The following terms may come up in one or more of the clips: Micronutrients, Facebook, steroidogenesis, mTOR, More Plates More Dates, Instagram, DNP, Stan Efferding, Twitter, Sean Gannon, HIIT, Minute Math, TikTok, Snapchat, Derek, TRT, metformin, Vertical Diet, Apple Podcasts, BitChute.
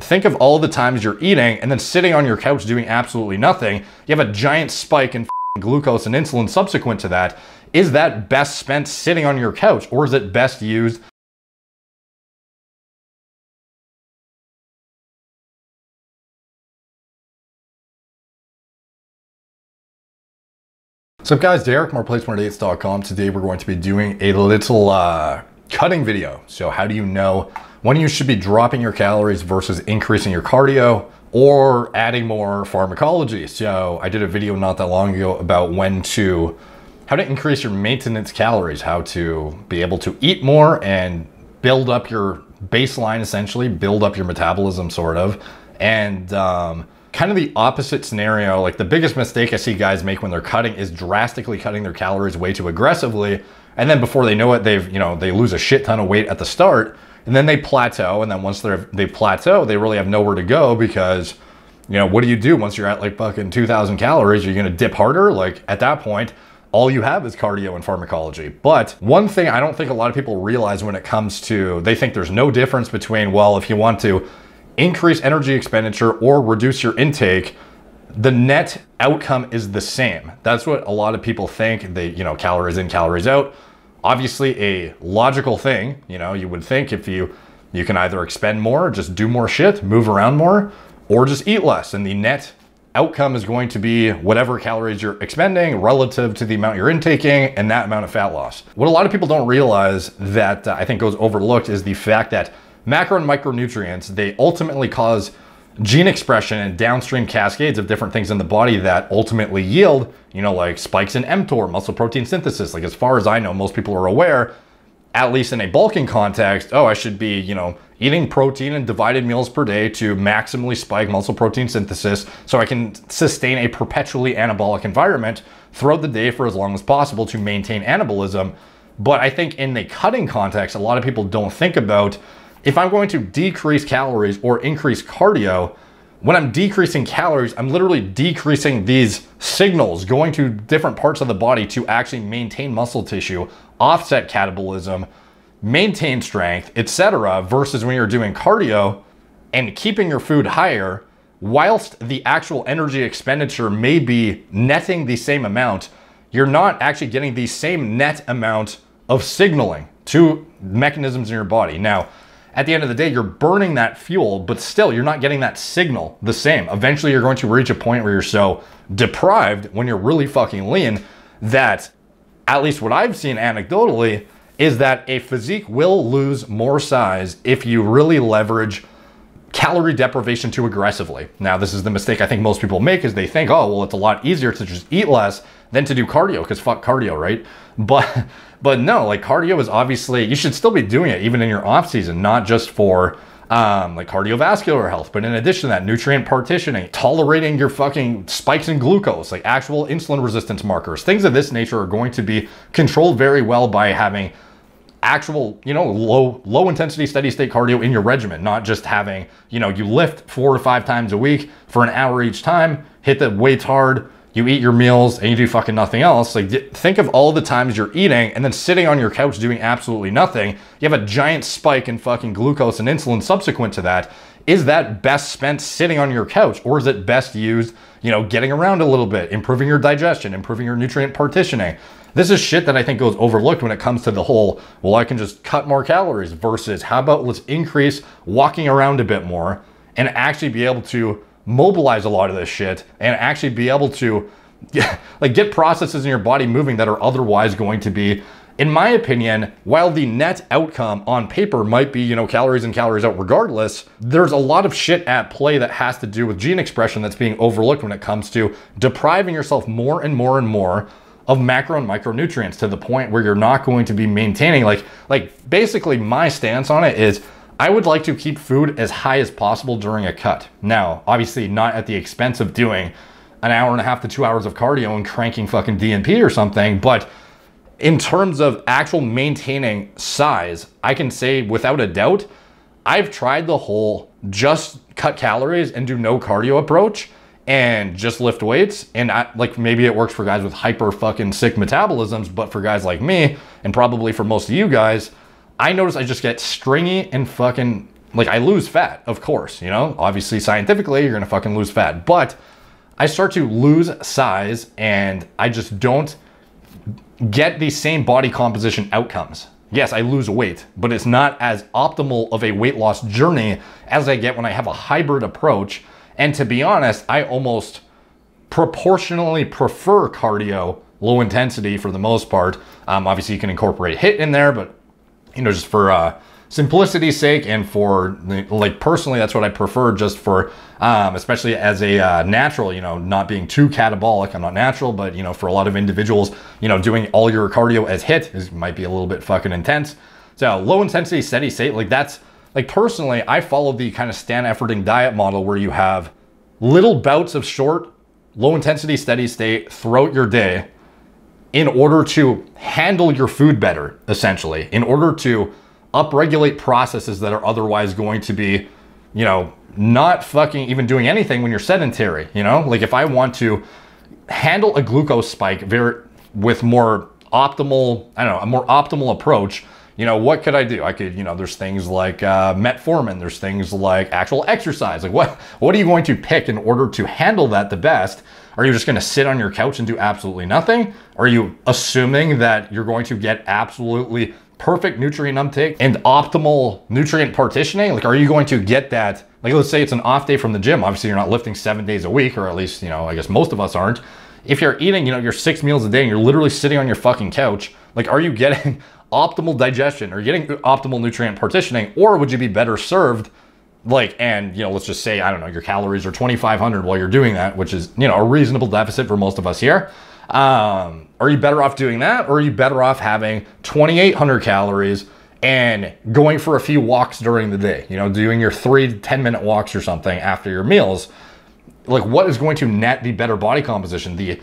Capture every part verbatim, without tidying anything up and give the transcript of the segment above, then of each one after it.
think of all the times you're eating and then sitting on your couch doing absolutely nothing. You have a giant spike in glucose and insulin subsequent to that. Is that best spent sitting on your couch, or is it best used . So guys, Derek, more plates more dates dot com. Today we're going to be doing a little uh, cutting video. So how do you know when you should be dropping your calories versus increasing your cardio or adding more pharmacology? So I did a video not that long ago about when to, how to increase your maintenance calories, how to be able to eat more and build up your baseline, essentially, build up your metabolism sort of, and um, kind of the opposite scenario. Like the biggest mistake I see guys make when they're cutting is drastically cutting their calories way too aggressively. And then before they know it, they've, you know, they lose a shit ton of weight at the start, and then they plateau. And then once they're, they plateau, they really have nowhere to go, because, you know, what do you do once you're at like fucking two thousand calories? Are you going to dip harder? Like at that point, all you have is cardio and pharmacology. But one thing I don't think a lot of people realize when it comes to, they think there's no difference between, well, if you want to increase energy expenditure or reduce your intake, the net outcome is the same. That's what a lot of people think. They, you know, calories in, calories out. Obviously a logical thing, you know, you would think if you, you can either expend more, just do more shit, move around more, or just eat less. And the net outcome is going to be whatever calories you're expending relative to the amount you're intaking and that amount of fat loss. What a lot of people don't realize that uh, I think goes overlooked is the fact that macro and micronutrients, they ultimately cause gene expression and downstream cascades of different things in the body that ultimately yield, you know, like spikes in mTOR, muscle protein synthesis. Like as far as I know, most people are aware, at least in a bulking context, oh, I should be, you know, eating protein and divided meals per day to maximally spike muscle protein synthesis so I can sustain a perpetually anabolic environment throughout the day for as long as possible to maintain anabolism. But I think in the cutting context, a lot of people don't think about, if I'm going to decrease calories or increase cardio, when I'm decreasing calories, I'm literally decreasing these signals going to different parts of the body to actually maintain muscle tissue, offset catabolism, maintain strength, et cetera, versus when you're doing cardio and keeping your food higher, whilst the actual energy expenditure may be netting the same amount, you're not actually getting the same net amount of signaling to mechanisms in your body. Now, at the end of the day, you're burning that fuel, but still you're not getting that signal the same. Eventually you're going to reach a point where you're so deprived when you're really fucking lean that, at least what I've seen anecdotally, is that a physique will lose more size if you really leverage calorie deprivation too aggressively. Now, this is the mistake I think most people make, is they think, oh, well, it's a lot easier to just eat less than to do cardio, because fuck cardio, right? But but no, like cardio is obviously, you should still be doing it even in your off season, not just for um, like cardiovascular health, but in addition to that, nutrient partitioning, tolerating your fucking spikes in glucose, like actual insulin resistance markers, things of this nature are going to be controlled very well by having actual, you know, low, low intensity, steady state cardio in your regimen, not just having, you know, you lift four to five times a week for an hour each time, hit the weights hard, you eat your meals and you do fucking nothing else. Like think of all the times you're eating and then sitting on your couch doing absolutely nothing. You have a giant spike in fucking glucose and insulin subsequent to that. Is that best spent sitting on your couch, or is it best used, you know, getting around a little bit, improving your digestion, improving your nutrient partitioning? This is shit that I think goes overlooked when it comes to the whole, well, I can just cut more calories versus how about let's increase walking around a bit more and actually be able to mobilize a lot of this shit and actually be able to like get processes in your body moving that are otherwise going to be, in my opinion, while the net outcome on paper might be, you know, calories in, calories out regardless, there's a lot of shit at play that has to do with gene expression that's being overlooked when it comes to depriving yourself more and more and more of macro and micronutrients to the point where you're not going to be maintaining. Like, like basically my stance on it is I would like to keep food as high as possible during a cut. Now, obviously not at the expense of doing an hour and a half to two hours of cardio and cranking fucking D N P or something. But in terms of actual maintaining size, I can say without a doubt, I've tried the whole just cut calories and do no cardio approach and just lift weights. And I, like maybe it works for guys with hyper fucking sick metabolisms, but for guys like me, and probably for most of you guys, I notice I just get stringy and fucking Like, I lose fat, of course, you know? Obviously, scientifically, you're gonna fucking lose fat. But I start to lose size and I just don't get the same body composition outcomes. Yes, I lose weight, but it's not as optimal of a weight loss journey as I get when I have a hybrid approach. And to be honest, I almost proportionally prefer cardio, low intensity for the most part. Um, obviously, you can incorporate HIIT in there, but, you know, just for uh, simplicity's sake and for, like, personally, that's what I prefer, just for, um, especially as a uh, natural, you know, not being too catabolic. I'm not natural, but, you know, for a lot of individuals, you know, doing all your cardio as HIIT is, might be a little bit fucking intense. So low intensity, steady state, like that's, like personally, I follow the kind of Stan Efferding diet model where you have little bouts of short, low intensity, steady state throughout your day in order to handle your food better, essentially, in order to upregulate processes that are otherwise going to be, you know, not fucking even doing anything when you're sedentary, you know? Like if I want to handle a glucose spike very with more optimal, I don't know, a more optimal approach, you know, what could I do? I could, you know, there's things like uh, metformin, there's things like actual exercise. Like what, what are you going to pick in order to handle that the best? Are you just gonna sit on your couch and do absolutely nothing? Are you assuming that you're going to get absolutely perfect nutrient uptake and optimal nutrient partitioning? Like, are you going to get that? Like, let's say it's an off day from the gym. Obviously you're not lifting seven days a week, or at least, you know, I guess most of us aren't. If you're eating, you know, your six meals a day and you're literally sitting on your fucking couch, like, are you getting optimal digestion or getting optimal nutrient partitioning? Or would you be better served? Like, and, you know, let's just say, I don't know, your calories are twenty-five hundred while you're doing that, which is, you know, a reasonable deficit for most of us here. Um, are you better off doing that? Or are you better off having twenty-eight hundred calories and going for a few walks during the day, you know, doing your three to ten minute walks or something after your meals? Like, what is going to net the better body composition? The,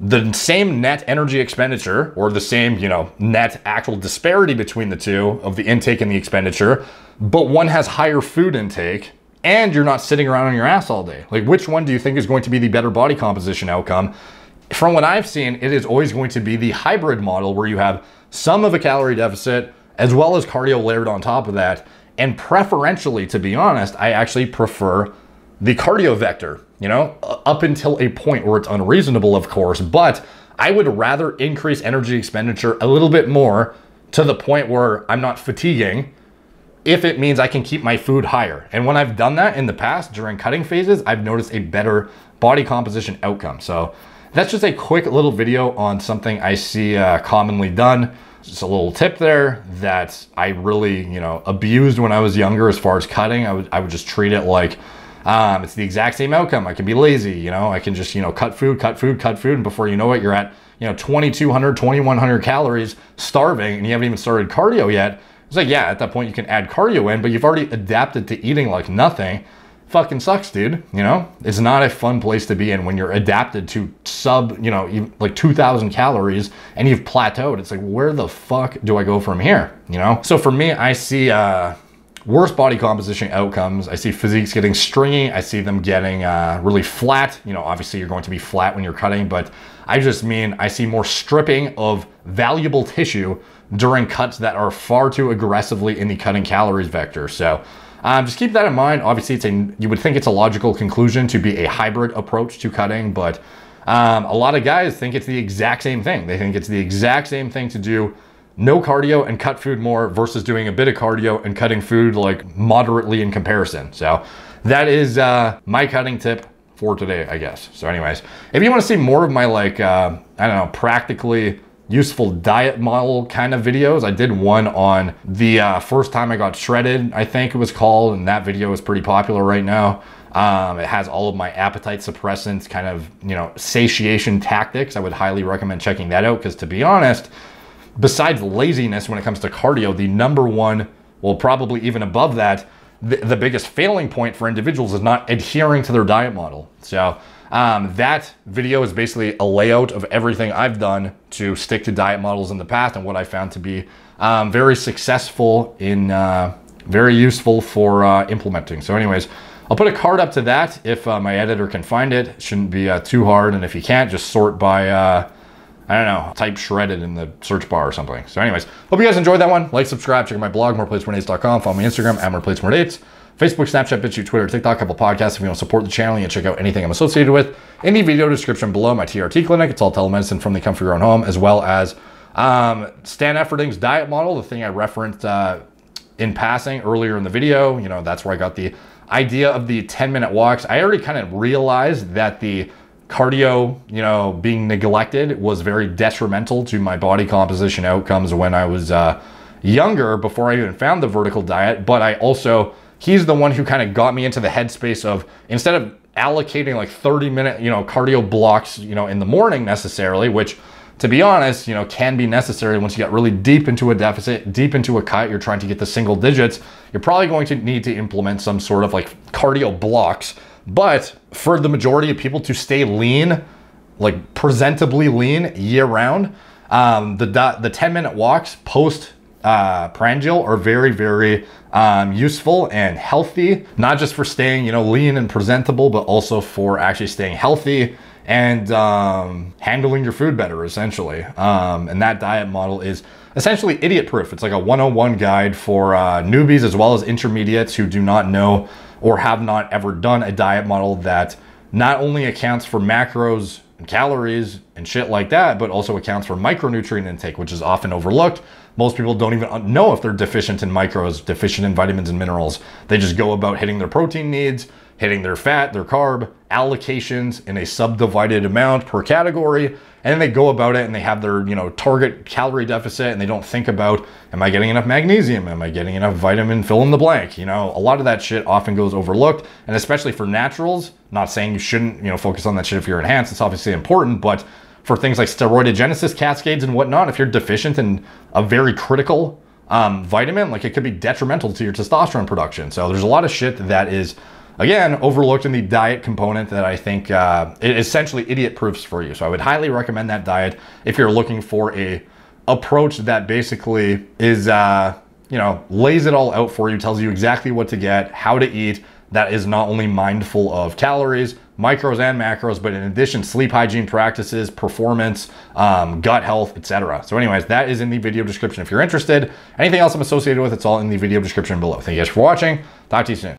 the same net energy expenditure, or the same, you know, net actual disparity between the two of the intake and the expenditure, but one has higher food intake and you're not sitting around on your ass all day. Like, which one do you think is going to be the better body composition outcome? From what I've seen, it is always going to be the hybrid model where you have some of a calorie deficit as well as cardio layered on top of that. And preferentially, to be honest, I actually prefer the cardio vector, you know, up until a point where it's unreasonable, of course, but I would rather increase energy expenditure a little bit more to the point where I'm not fatiguing if it means I can keep my food higher. And when I've done that in the past during cutting phases, I've noticed a better body composition outcome. So that's just a quick little video on something I see uh, commonly done. Just a little tip there that I really, you know, abused when I was younger as far as cutting. I would, I would just treat it like um, it's the exact same outcome. I can be lazy, you know, I can just, you know, cut food, cut food, cut food. And before you know it, you're at, you know, twenty-two hundred, twenty-one hundred calories starving and you haven't even started cardio yet. It's like, yeah, at that point you can add cardio in, but you've already adapted to eating like nothing. Fucking sucks, dude. You know, it's not a fun place to be in when you're adapted to sub, you know, like two thousand calories and you've plateaued. It's like, where the fuck do I go from here? You know? So for me, I see uh, worse body composition outcomes. I see physiques getting stringy. I see them getting uh, really flat. You know, obviously you're going to be flat when you're cutting, but I just mean, I see more stripping of valuable tissue during cuts that are far too aggressively in the cutting calories vector. So Um, just keep that in mind. Obviously, it's a, you would think it's a logical conclusion to be a hybrid approach to cutting, but um, a lot of guys think it's the exact same thing. They think it's the exact same thing to do no cardio and cut food more versus doing a bit of cardio and cutting food like moderately in comparison. So that is uh, my cutting tip for today, I guess. So anyways, if you want to see more of my like, uh, I don't know, practically useful diet model kind of videos. I did one on the uh, first time I got shredded, I think it was called, and that video is pretty popular right now. Um, it has all of my appetite suppressants, kind of, you know, satiation tactics. I would highly recommend checking that out because, to be honest, besides laziness when it comes to cardio, the number one, well, probably even above that, the, the biggest failing point for individuals is not adhering to their diet model. So Um, that video is basically a layout of everything I've done to stick to diet models in the past and what I found to be um, very successful in, uh, very useful for uh, implementing. So anyways, I'll put a card up to that if uh, my editor can find it. It shouldn't be uh, too hard. And if you can't, just sort by, uh, I don't know, type shredded in the search bar or something. So anyways, hope you guys enjoyed that one. Like, subscribe, check out my blog, more plates more dates dot com. Follow me on Instagram, at more plates more dates. Facebook, Snapchat, BitChute, Twitter, TikTok, Apple Podcasts. If you want to support the channel, you can check out anything I'm associated with. In the video description below, my T R T clinic. It's all telemedicine from the comfort of your own home, as well as um, Stan Efferding's diet model, the thing I referenced uh, in passing earlier in the video. You know, that's where I got the idea of the ten minute walks. I already kind of realized that the cardio, you know, being neglected was very detrimental to my body composition outcomes when I was uh, younger, before I even found the vertical diet. But I also, he's the one who kind of got me into the headspace of, instead of allocating like thirty minute, you know, cardio blocks, you know, in the morning necessarily, which, to be honest, you know, can be necessary once you get really deep into a deficit, deep into a cut, you're trying to get the single digits, you're probably going to need to implement some sort of like cardio blocks. But for the majority of people to stay lean, like presentably lean year round, um, the, the ten minute walks post uh, prandial are very, very um, useful and healthy, not just for staying, you know, lean and presentable, but also for actually staying healthy and um, handling your food better, essentially. Um, and that diet model is essentially idiot proof. It's like a one oh one guide for uh, newbies as well as intermediates who do not know or have not ever done a diet model that not only accounts for macros and calories and shit like that, but also accounts for micronutrient intake, which is often overlooked. Most people don't even know if they're deficient in micros, deficient in vitamins and minerals. They just go about hitting their protein needs, hitting their fat, their carb allocations in a subdivided amount per category. And then they go about it and they have their, you know, target calorie deficit, and they don't think about, am I getting enough magnesium? Am I getting enough vitamin fill in the blank? You know, a lot of that shit often goes overlooked. And especially for naturals, not saying you shouldn't, you know, focus on that shit if you're enhanced, it's obviously important, but for things like steroidogenesis cascades and whatnot, if you're deficient in a very critical um, vitamin, like, it could be detrimental to your testosterone production. So there's a lot of shit that is, again, overlooked in the diet component that I think uh, it essentially idiot proofs for you. So I would highly recommend that diet if you're looking for a approach that basically is, uh, you know, lays it all out for you, tells you exactly what to get, how to eat, that is not only mindful of calories, micros and macros, but in addition, sleep hygiene practices, performance, um, gut health, et cetera. So anyways, that is in the video description if you're interested. Anything else I'm associated with, it's all in the video description below. Thank you guys for watching. Talk to you soon.